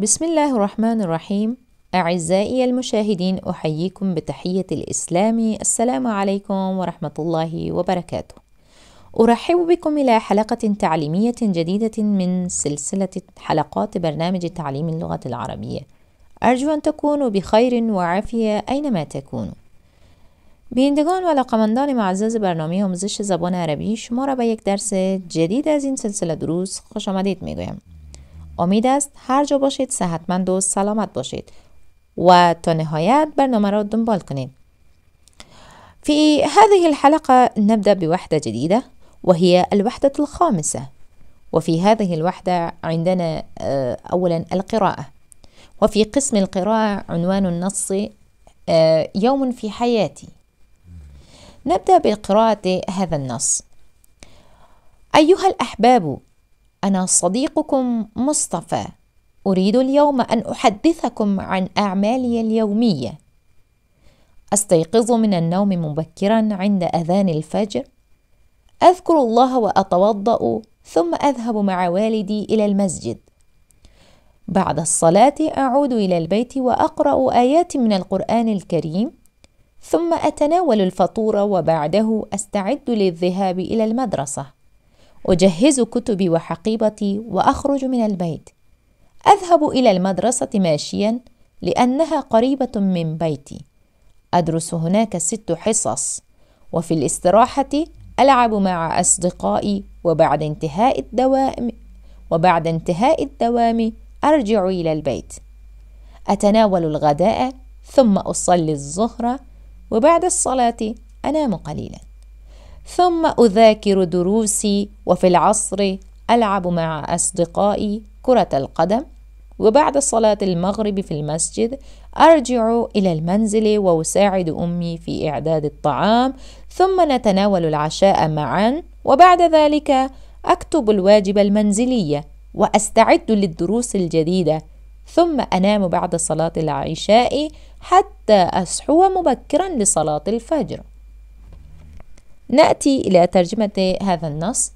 بسم الله الرحمن الرحيم. أعزائي المشاهدين، أحييكم بتحية الإسلام. السلام عليكم ورحمة الله وبركاته. أرحب بكم إلى حلقة تعليمية جديدة من سلسلة حلقات برنامج تعليم اللغة العربية. أرجو أن تكونوا بخير وعافية أينما تكونوا. بیندگان و علاقمندان معزز برنامه آموزش زبان عربی، شما را به یک درس جدید از این سلسله دروس خوش آمدید میگویم. امید است هر جا باشید صحتمند و سلامت باشید و تا نهایت برنامه را دنبال کنید. في هذه الحلقة نبدأ بوحدة جديدة وهي الوحدة الخامسة، وفي هذه الوحدة عندنا أولا القراءة، وفي قسم القراءة عنوان النص يوم في حياتي. نبدأ بقراءة هذا النص: أيها الأحباب، أنا صديقكم مصطفى، أريد اليوم أن أحدثكم عن أعمالي اليومية. أستيقظ من النوم مبكرا عند أذان الفجر، أذكر الله وأتوضأ، ثم أذهب مع والدي إلى المسجد. بعد الصلاة أعود إلى البيت وأقرأ آيات من القرآن الكريم، ثم أتناول الفطور وبعده أستعد للذهاب إلى المدرسة. أجهز كتبي وحقيبتي وأخرج من البيت. أذهب إلى المدرسة ماشيا لأنها قريبة من بيتي. أدرس هناك 6 حصص، وفي الاستراحة ألعب مع أصدقائي، وبعد انتهاء الدوام أرجع إلى البيت. أتناول الغداء ثم أصلي الظهر، وبعد الصلاة أنام قليلا ثم أذاكر دروسي. وفي العصر ألعب مع أصدقائي كرة القدم، وبعد صلاة المغرب في المسجد أرجع إلى المنزل وأساعد أمي في إعداد الطعام، ثم نتناول العشاء معا، وبعد ذلك أكتب الواجب المنزلية وأستعد للدروس الجديدة، ثم أنام بعد صلاة العشاء حتى أصحو مبكرا لصلاة الفجر. نأتي إلى ترجمة هذا النص.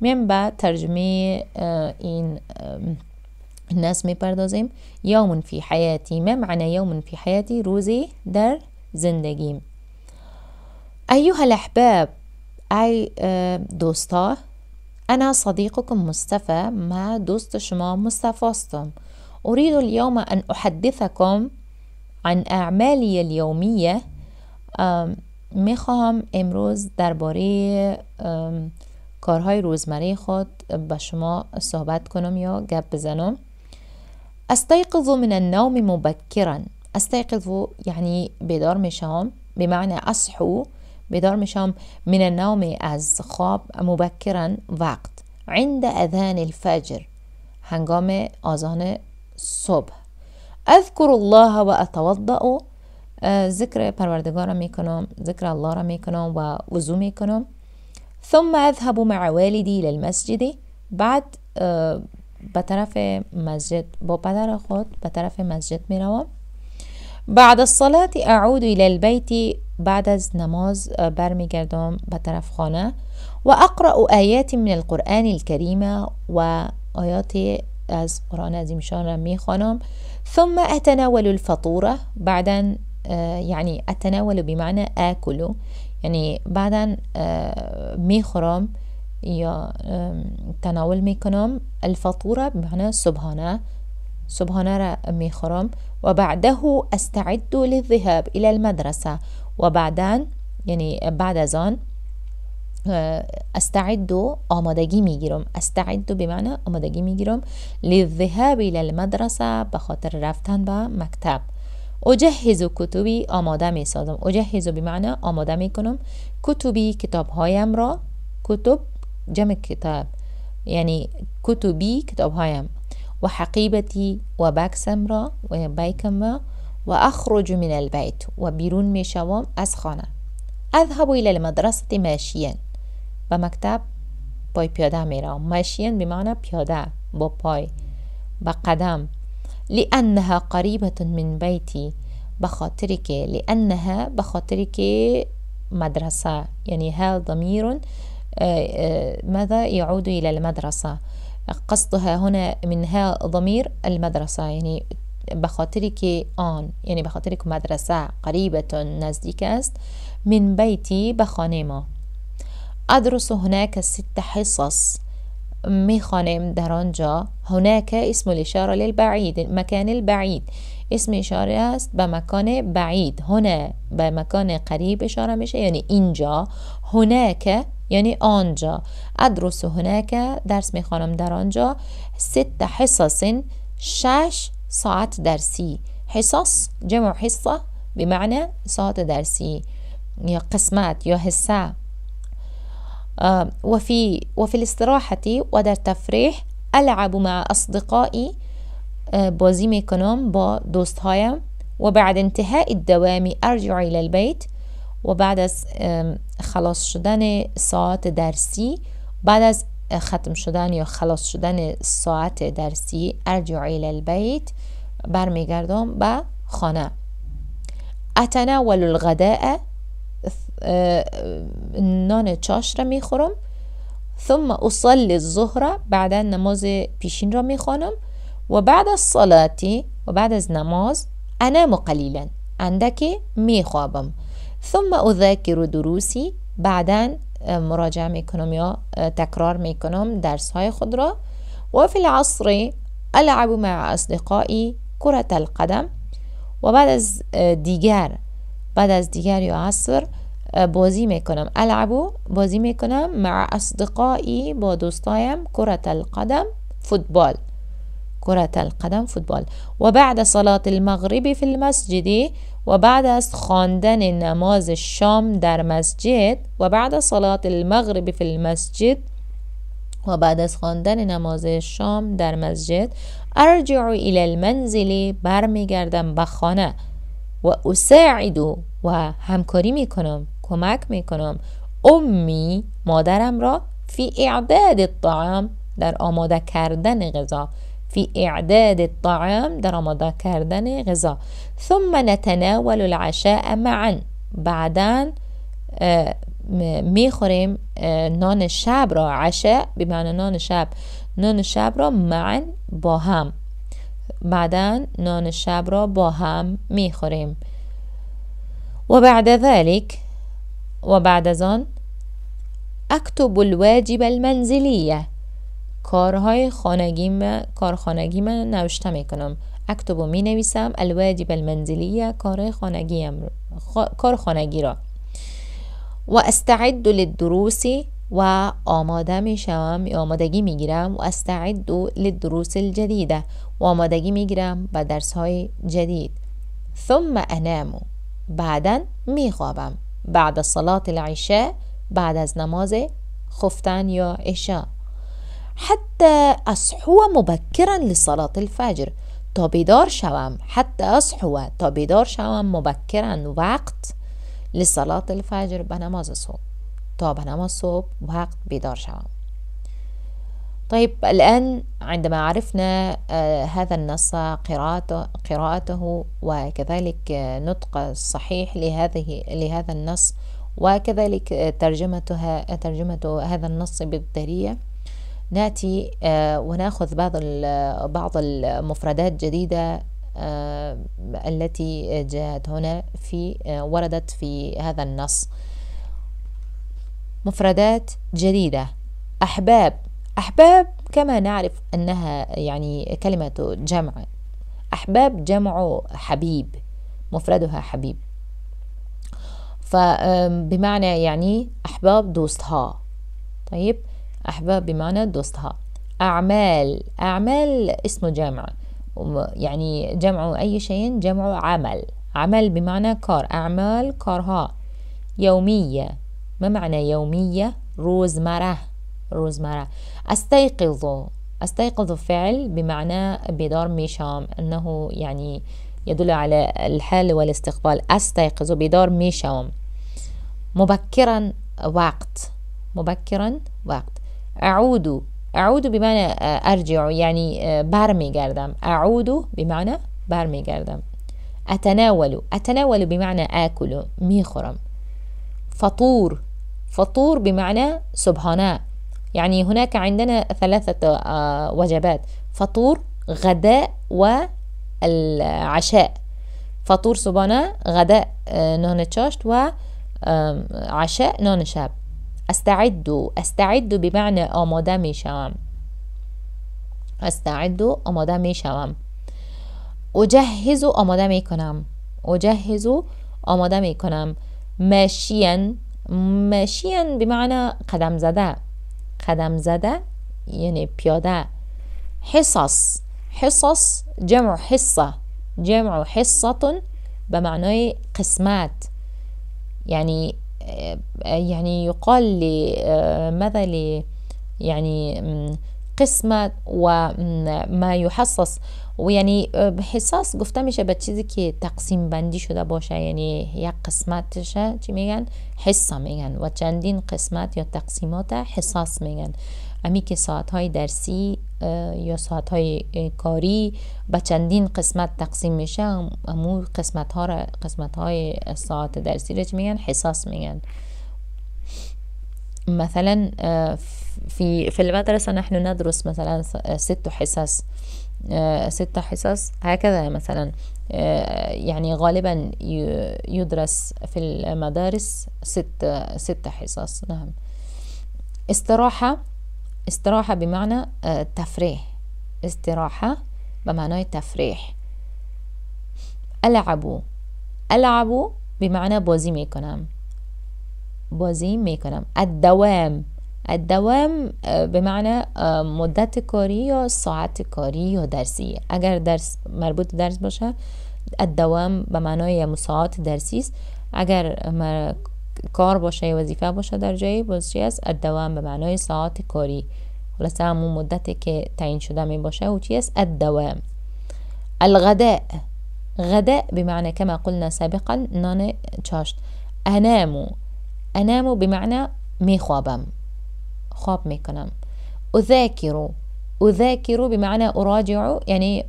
من بعد ترجمه إن الناس میپردازیم. یوم فی حیاتی، ما معنی یوم فی حیاتی؟ روزی در زندگیم. ایها الاحباب، ای دوستا، انا صديقكم مصطفى، ما دوست شما مصطفى هستم، اريد اليوم ان احدثكم عن اعمالي اليوميه، میخواهم امروز درباره کارهای روزمره خود با شما صحبت کنم یا گپ بزنم. استيقظ من النوم مبكرا. استيقظ یعنی بیدار میشم، به معنی اصحو، بیدار میشم، من النوم از خواب، مبکرا وقت، عند اذان الفجر، هنگام آذان صبح. اذكر الله و اتوضأ، ذکر پروردگار را میکنم، ذکر الله را میکنم و وضو میکنم. ثم اذهب مع والدي الى المسجد، بعد به طرف مسجد، با پدر خود به طرف مسجد میروم. بعد الصلاة اعود الى البيت، بعد از نماز برمیگردم به طرف خانه. و اقرأ آیات من القرآن الكریم، و آیات از قرآن عظیمشان را میخوانم. ثم اتناول الفطور، بعدا یعنی اتناول بمعنى آكل، یعنی بعدا میخورم یا تناول میکنم. الفطور بمعنى صبحانه، صبحانه را میخورم. و بعده استعد للذهاب الى المدرسه، و بعدا یعنی بعد از آن استعد، آمادگی میگیرم. استعد به معنی آمادگی میگیرم. للذهاب الى المدرسه، به خاطر رفتن به مکتب. اجهز کتبی، آماده میسازم. اجهز به معنی آماده میکنم. کتبی، کتابهایم را، کتب جمع کتاب، یعنی کتبی کتابهایم. و حقیبتی، و بکسم را، و بیکم را. و اخرج من البيت، و بیرون میشوم از خانه. اذهب الى المدرسه ماشيا، به مکتب پای پیاده میروم. ماشيا به معنی پیاده، با پای، با قدم. لأنها قريبة من بيتي، بخاطر که، لأنها بخاطر که مدرسة، يعني ها ضمير ماذا يعود إلى المدرسة. قصدها هنا منها ضمير المدرسة، يعني بخاطرك آن، يعني بخاطرك مدرسة قريبة نزدیک است من بيتي بخانه ما. أدرس هناك 6 حصص، میخوانم در آنجا. هناك اسم الإشارة للبعيد، مكان البعيد اسم إشارة است به مکان بعید. هنا به مکان قریب اشاره میشه، یعنی اینجا. هناك یعنی آنجا. ادرس هناك درس میخوانم در آنجا. 6 حصص 6 ساعات درسی. حصص جمع حصة بمعنى ساعات درسی یا قسمت یا حصة. وفي الاستراحة ودر تفريح ألعب مع أصدقائي، بازی میکنم با دوستهایم. و بعد انتهاء الدوام أرجع إلى البيت، و بعد از خلاص شدن ساعت درسی، بعد از ختم شدن یا خلاص شدن ساعت درسی أرجع إلى البيت برمیگردم به خانه. أتناول الغداء، نان چاش را میخورم. ثم أصلي الظهر، بعدا نماز پیشین را میخوانم. و بعد از صلاتی، و بعد از نماز، انام قلیلا، اندکی میخوابم. ثم اذاکر دروسی، بعدا مراجعه میکنم یا تکرار میکنم درس های خود را. و فی العصر العب مع اصدقائی کره القدم. و بعد از دیگر، بعد از دیگر یا عصر بازی میکنم. العب بازی میکنم مع اصدقائی، با دوستایم، کره القدم فوتبال، كرة القدم فوتبال. وبعد صلاة المغرب في المسجد، وبعد از خواندن نماز شام در مسجد، وبعد صلاة المغرب في المسجد، وبعد از خواندن نماز شام در مسجد، أرجع إلى المنزل، برمیگردم به خانه. وأساعد، و همکاری میکنم، کمک میکنم، أمي مادرم را في إعداد الطعام، در آماده کردن غذا، في إعداد الطعام در آماده کردن غذا. ثم نتناول العشاء معا، بعدا میخوریم نان شب را. عشاء بمعنى نان شب، نان شب را معا با هم، بعدا نان شب را با هم میخوریم. وبعد ذلك، وبعد از آن، اكتب الواجب المنزلية، کارهای خانگی من نوشته میکنم. اکتب و می نویسم الواجب المنزلیه، کار خانگی را. و استعد للدروس، و آماده میشم، آمادگی میگیرم. و استعد للدروس الجدیده، و آمادگی میگیرم به درس های جدید. ثم انام، بعدا میخوابم. بعد صلاة العشاء، بعد از نماز خفتن یا عشاء. حتى أصحو مبكرا لصلاة الفجر، تا بیدار شوم. حتى أصحو، تا بیدار شوم مبكرا، وقت لصلاة الفجر، به نماز صبح، تا به نماز صبح وقت بیدار شوم. طيب الآن عندما عرفنا هذا النص، قراءته وكذلك نطق الصحيح لهذا النص، وكذلك ترجمة هذا النص بالدارية، نأتي ونأخذ بعض المفردات الجديدة التي جاءت هنا وردت في هذا النص. مفردات جديدة. أحباب. أحباب كما نعرف أنها يعني كلمة جمع. أحباب جمع حبيب، مفردها حبيب، فبمعنى يعني أحباب دوستها. طيب، أحباب بمعنى دوستها. أعمال. أعمال اسم جمع، يعني جمع أي شيء، جمع عمل. عمل بمعنى كار، أعمال كارها. يومية. ما معنى يومية؟ روزمره، روزمره. أستيقظ. أستيقظ فعل بمعنى بيدار ميشام، أنه يعني يدل على الحال والاستقبال. أستيقظ بيدار ميشام. مبكرا وقت، مبكرا وقت. أعود. أعود بمعنى أرجع، يعني برمیگردم. أعود بمعنى برمیگردم. أتناول. أتناول بمعنى آكل، میخورم. فطور. فطور بمعنى سبحانه، يعني هناك عندنا 3 وجبات: فطور، غداء، والعشاء. فطور صبانة، غداء نهن تشاشت، وعشاء نهن شاب. استعد بمعنى آماده می شوم. استعد آماده می شوم. اجهز آماده می کنم. اجهز آماده می کنم. ماشیان بمعنى قدم زده. قدم زده یعنی پیاده. حصص جمع حصة بمعنى قسمات. يعني يقال لماذا يعني قسمة وما يحصص، ويعني حصص گفته میشه به چیزی که تقسیم بندی شده باشه، یعنی یک قسمتشه چی میگن؟ حصه میگن، و چندین قسمت یا تقسیمات حصص میگن. امی که ساعتهای درسی یا ساعتهای کاری به چندین قسمت تقسیم میشه، امو قسمتهای ساعت درسی رو چی میگن؟ حصص میگن. مثلا في المدرسة نحن ندرس مثلا 6 حصص هكذا مثلا، يعني غالبا يدرس في المدارس 6 حصص. نعم. استراحة بمعنى تفريح. استراحة بمعنى تفريح. ألعب بمعنى بازی میکنم. الدوام بمعنى مدت کاری یا ساعت کاری یا درسی. اگر درس مربوط درس باشه الدوام به معنای مساعات درسی است، اگر کار باشه یا وظیفه باشه در جایی باز چی است؟ الدوام به معنای ساعت کاری. خلاصه همون مدتی که تعیین شده می باشه او چی است؟ الدوام. الغداء بمعنى كما قلنا سابقا نان چاشت. انام بمعنى میخوابم، خواب میکنم. اذاکر بمعنى اراجع، یعنی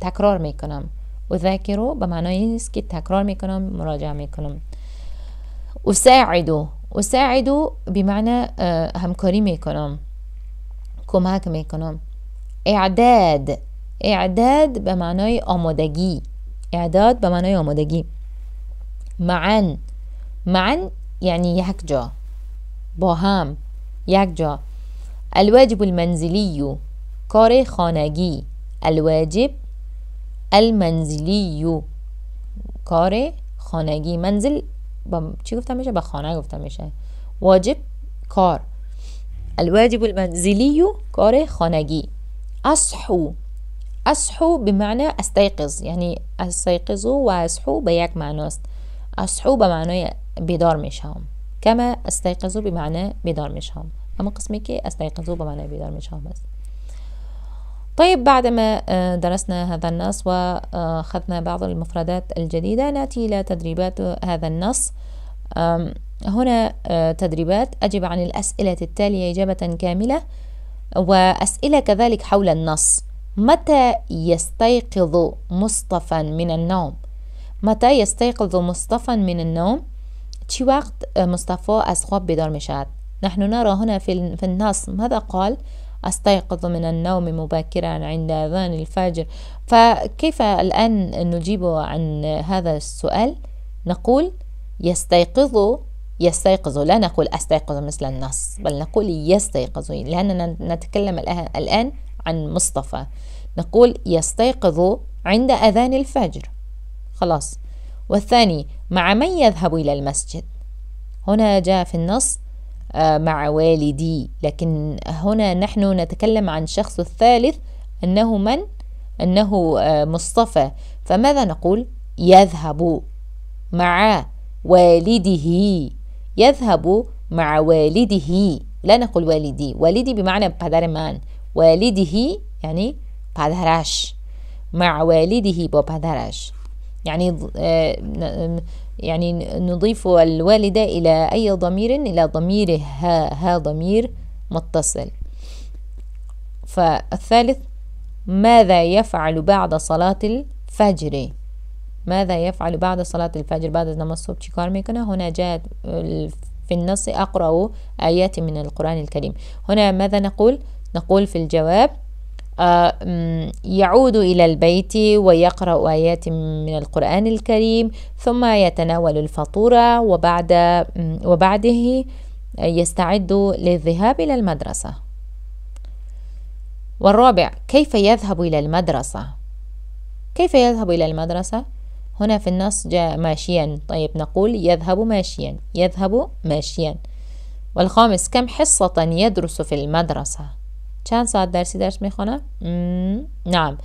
تکرار میکنم. اذاکر به معنای است که تکرار میکنم، مراجعه میکنم. اساعد بمعنى همکاری میکنم، کمک میکنم. اعداد به معنای آمادگی. معن يعني يكجا، باهم، يكجا. الواجب المنزلي كار خانگی. الواجب المنزلي كار خانگی. منزل چی گفته میشه؟ به خانه گفته میشه. واجب کار. الواجب المنزلي كار خانگی. اصحو بمعنى استيقظ، يعني استيقظ و اصحو به یک معناست. اصحو به معنای بیدار میشم، کما استيقظو به معنای بیدار میشم، اما قسمی که استيقظو به معنای بیدار میشم است. طيب، بعدما درسنا هذا النص واخذنا بعض المفردات الجديدة نأتي إلى تدريبات هذا النص. هنا تدريبات: أجب عن الأسئلة التالية إجابة كاملة، وأسئلة كذلك حول النص. متى يستيقظ مصطفى من النوم؟ متى يستيقظ مصطفى من النوم؟ چی وقت مصطفى از خواب بیدار می شود؟ نحن نرى هنا في النص ماذا قال؟ استيقظ من النوم مبكرا عند اذان الفجر. فكيف الآن نجيب عن هذا السؤال؟ نقول يستيقظ، لا نقول استيقظ مثل النص، بل نقول يستيقظ، لأننا نتكلم الآن عن مصطفى. نقول يستيقظ عند اذان الفجر، خلاص. والثاني: مع من يذهب إلى المسجد؟ هنا جاء في النص مع والدي، لكن هنا نحن نتكلم عن شخص الثالث أنه من؟ أنه مصطفى. فماذا نقول؟ يذهب مع والده. يذهب مع والده، لا نقول والدي بمعنى پدر من، والده يعني پدرش، مع والده با پدرش. يعني نضيف الوالدة إلى أي ضمير؟ إلى ضمير ها ضمير متصل. فالثالث: ماذا يفعل بعد صلاة الفجر؟ ماذا يفعل بعد صلاة الفجر؟ بعد نماز الصبح چی کار میکنه؟ هنا جاء في النص أقرأ آيات من القرآن الكريم. هنا ماذا نقول؟ نقول في الجواب يعود إلى البيت ويقرأ آيات من القرآن الكريم، ثم يتناول الفطورة، وبعده يستعد للذهاب إلى المدرسة. والرابع، كيف يذهب إلى المدرسة؟ كيف يذهب إلى المدرسة؟ هنا في النص جاء ماشيا، طيب نقول يذهب ماشيا، يذهب ماشيا. والخامس، كم حصة يدرس في المدرسة؟ چند ساعت درسی درس میخونه؟ نعم،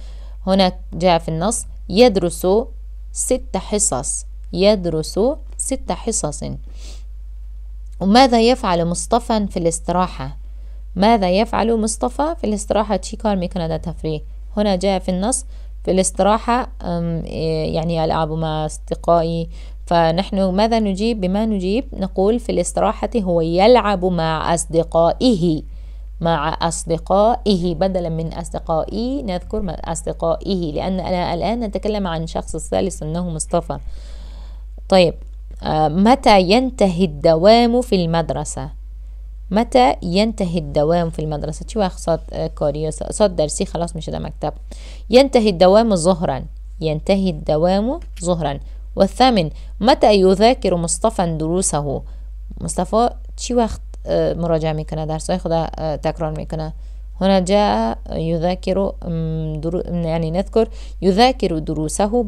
هنا جاء في النص يدرس 6 حصص، يدرس 6 حصص. وماذا يفعل مصطفى في الاستراحة؟ ماذا يفعل مصطفى في الاستراحة؟ چی کار میکنه در تفریح؟ هنا جاء في النص في الاستراحة يعني ألعب مع أصدقائي، فنحن ماذا نجيب؟ بما نجيب نقول في الاستراحة هو يلعب مع أصدقائه، مع أصدقائه بدلا من أصدقائي، نذكر أصدقائه لأن أنا الآن نتكلم عن شخص الثالث أنه مصطفى. طيب، متى ينتهي الدوام في المدرسة؟ متى ينتهي الدوام في المدرسة؟ چی وقت ساعت درسی خلاص میشه در مکتب. ينتهي الدوام ظهرا، ينتهي الدوام ظهرا. والثامن، متى يذاكر مصطفى دروسه؟ مصطفى چی وقت مراجعه میکنه درسای خود تکرار میکنه؟ هنا جاء يذاكر يعني نذكر يذاكر دروسه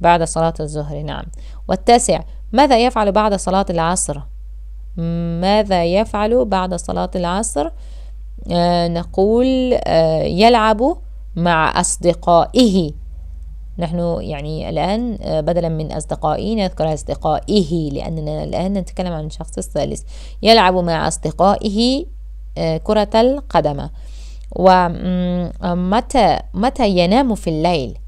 بعد صلاة الظهر. نعم. والتاسع، ماذا يفعل بعد صلاة العصر؟ ماذا يفعل بعد صلاة العصر؟ نقول يلعب مع أصدقائه. نحن يعني الآن بدلا من أصدقائي نذكر أصدقائه لأننا الآن نتكلم عن الشخص الثالث. يلعب مع أصدقائه كرة القدم. ومتى ينام في الليل؟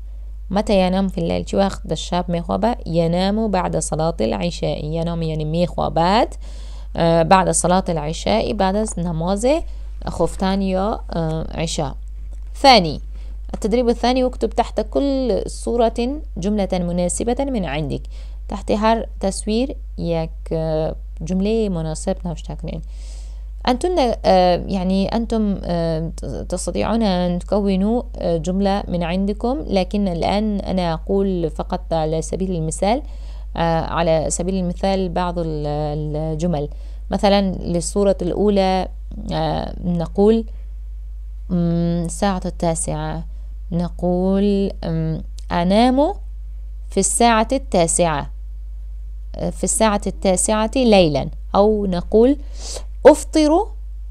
متى ينام في الليل؟ چی وقت الشاب میخوابه؟ ينام بعد صلاة العشاء. ينام يعني میخوابد بعد صلاة العشاء، بعد از نماز خفتان یا عشاء. ثاني، التدريب الثاني، اكتب تحت كل صورة جملة مناسبة من عندك. تحت هر تصوير یک جمله مناسب نوشته کنید. أنتم تستطيعون أن تكونوا جملة من عندكم، لكن الآن أنا أقول فقط على سبيل المثال بعض الجمل. مثلا للصورة الأولى نقول الساعة 9، نقول أنام في الساعة 9، في الساعة 9 ليلا، أو نقول أفطر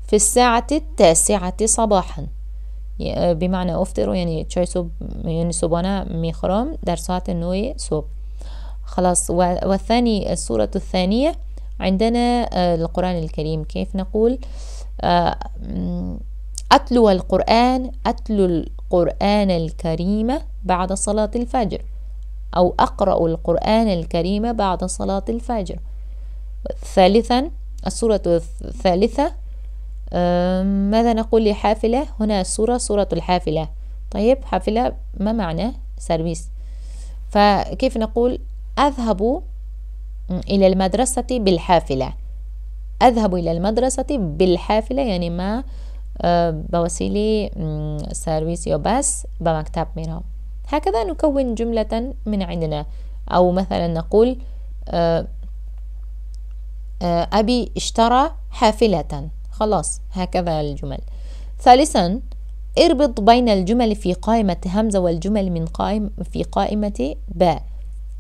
في الساعة 9 صباحا، بمعنى أفطر يعني چای صبح، يعني صبحانه میخورم در ساعة 9 صبح. خلاص. والثاني، الصورة الثانية عندنا القرآن الكريم. كيف نقول؟ أتلو القرآن الكريم بعد صلاة الفجر، أو أقرأ القرآن الكريم بعد صلاة الفجر. ثالثا، الصورة الثالثة، ماذا نقول لحافلة؟ هنا صورة الحافلة. طيب، حافلة ما معنى؟ سيرفيس. فكيف نقول؟ أذهب إلى المدرسة بالحافلة. أذهب إلى المدرسة بالحافلة يعني ما بوسيلة سيرفيس أو باس بمكتب منهم. هكذا نكون جملة من عندنا. أو مثلا نقول أبي اشترى حافلة. خلاص، هكذا الجمل. ثالثا، اربط بين الجمل في قائمة همزة والجمل في قائمة باء.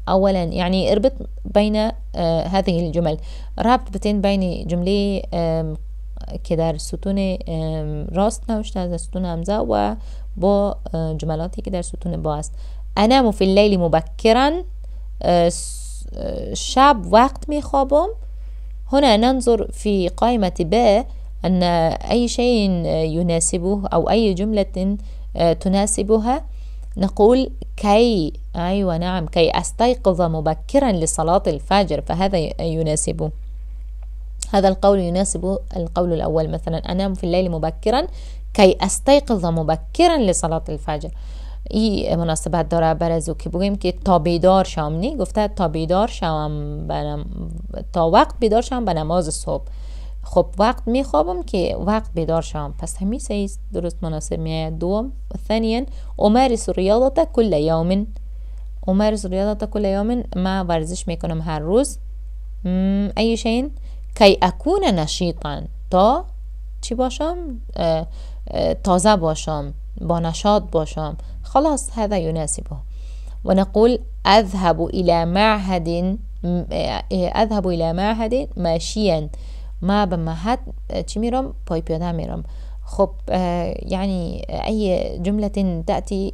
أولا يعني اربط بين هذه الجمل، رابطتين بين جملة که در ستون راست نوشته در ستون همزه و با جملاتی که در ستون با است. انام فی اللیل مبکرا، شب وقت میخوابم. هنا ننظر في قائمة باء أن أي شيء يناسبه أو أي جملة تناسبها. نقول كي، أيوة نعم، كي أستيقظ مبكرا لصلاة الفجر، فهذا يناسبه، هذا القول يناسب القول الأول. مثلا أنام في الليل مبكرا كي أستيقظ مبكرا لصلاة الفجر، این مناسبت داره برای که بگیم که تا بیدار شم، نی گفته تا بیدار شم تا وقت بیدار شم به نماز صبح. خب وقت میخوابم که وقت بیدار شم، پس همین سیز درست مناسب میاد. دوم ثانیا امارس ریاضه کل یوم، امارس ریاضه کل یوم، ما ورزش میکنم هر روز. ای شین کی اکون نشیطا، تا چی باشم؟ تازه باشم، با نشاط باشم. خلاص هذا يناسبه. ونقول اذهب الى معهد، اذهب الى معهد ماشيا، ما به معهد چی میرم؟ پای پیاده میرم. خب يعني اي جملة تأتي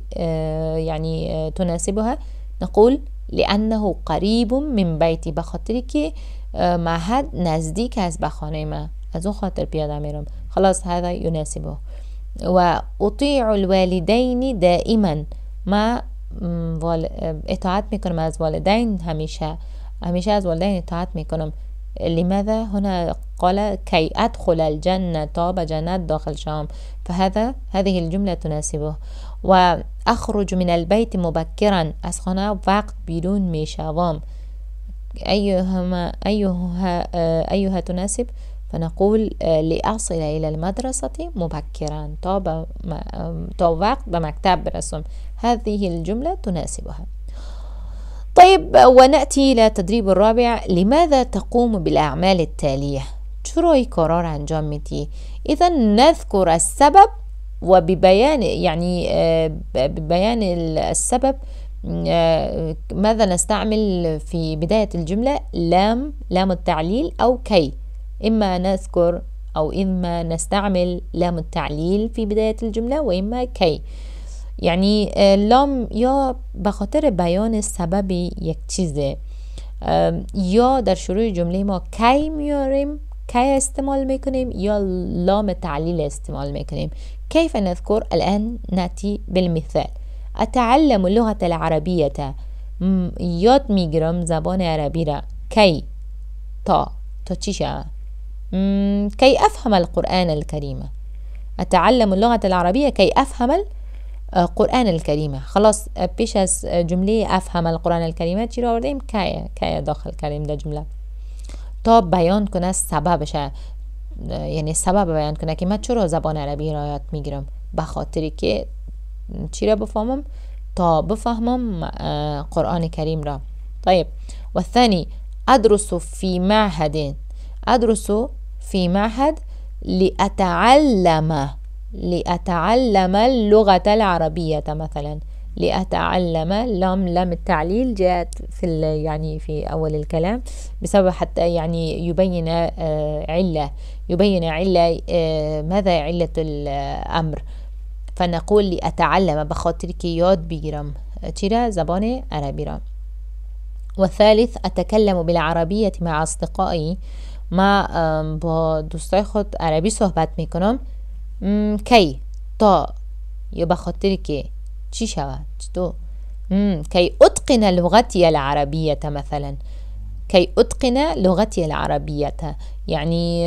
يعني تناسبها، نقول لأنه قريب من بيتي، بخاطر که معهد نزدیک است به خانه ما، از اون خاطر پیاده میرم. خلاص هذا يناسبه. و اطیع الوالدین دائما، ما اطاعت میکنم از والدین، همیشه از والدین اطاعت میکنم. لماذا؟ هنا قال كي ادخل الجنه، تا به جنت داخل شام، فهذا هذه الجمله تناسبه. و اخرج من البيت مبكرا، از خانه وقت بیرون میشوام، ايها تناسب؟ فنقول لأصل إلى المدرسة مبكرا، تا وقت بمكتب برسم. هذه الجملة تناسبها. طيب ونأتي إلى التدريب الرابع. لماذا تقوم بالأعمال التالية؟ شروعي قرار انجام متي. إذا نذكر السبب، وببيان يعني ببيان السبب ماذا نستعمل في بداية الجملة؟ لام التعليل أو كي. إما نذكر أو إما نستعمل لام التعليل في بداية الجملة، وإما كي. يعني لام یا بخاطر بیان سبب یک چیزه، یا در شروع جمله ما کی میاریم، کی استعمال میکنیم، یا لام تعلیل استعمال میکنیم. كيف نذكر؟ الآن نأتي بالمثال. أتعلم اللغة العربية، یاد میگیرم زبان عربی را. کی، تا چی شود؟ كي أفهم القرآن الكريم. أتعلم اللغة العربية كي أفهم القرآن الكريم. خلاص پیش از جمله أفهم القرآن الكريم چی رو آوردیم؟ کی داخل کردیم در جمله تا بیان کنه سببش، یعنی سبب بیان کنه که من چرا زبان عربی را یاد میگیرم، به خاطری که چی را بفهمم؟ تا بفهمم قرآن کریم را. طيب و الثاني أدرس في معهد، أدرس في معهد لأتعلم اللغة العربية مثلا. لأتعلم، لام التعليل جاءت في يعني في أول الكلام بسبب حتى يعني يبين علة، ماذا علة الأمر. فنقول لأتعلم بخاطر كي ياد بيرم ترى زبان عربي را. والثالث أتكلم بالعربية مع أصدقائي، ما با دوستای خود عربی صحبت میکنم. کی، تا یا به خاطر که چی شود؟ تو کی اتقن لغتي العربية مثلا. کی اتقن لغتي العربية، یعنی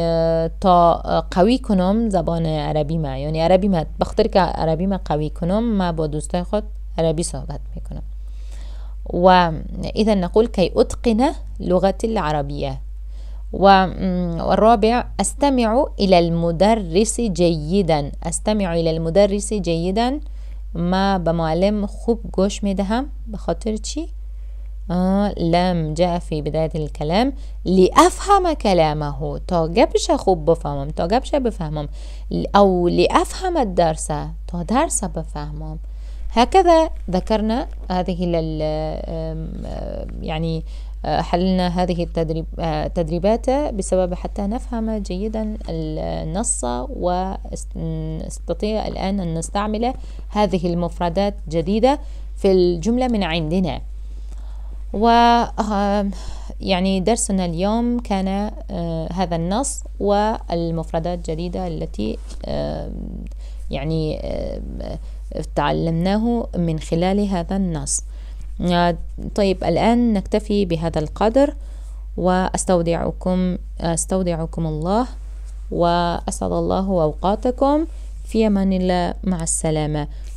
تا قوی کنم زبان عربی ما، یعنی عربی ما، به خاطر که عربی ما قوی کنم، ما با دوستای خود عربی صحبت میکنم. وإذا نقول كي أتقن لغة العربية. والرابع أستمع إلى المدرس جيدا، أستمع إلى المدرس جيدا، ما بمعلم خوب گوش میدهم، بخاطر چی؟ لم جاء في بداية الكلام لأفهم كلامه، تا گپش خوب بفهمم، أو لأفهم الدرس، تا درس بفهمم. هكذا ذكرنا هذه يعني حللنا هذه التدريبات بسبب حتى نفهم جيدا النص، ونستطيع الآن أن نستعمل هذه المفردات جديدة في الجملة من عندنا. و يعني درسنا اليوم كان هذا النص والمفردات الجديدة التي يعني تعلمناه من خلال هذا النص. طيب الآن نكتفي بهذا القدر، وأستودعكم الله، وأسعد الله أوقاتكم. في أمان الله، مع السلامة.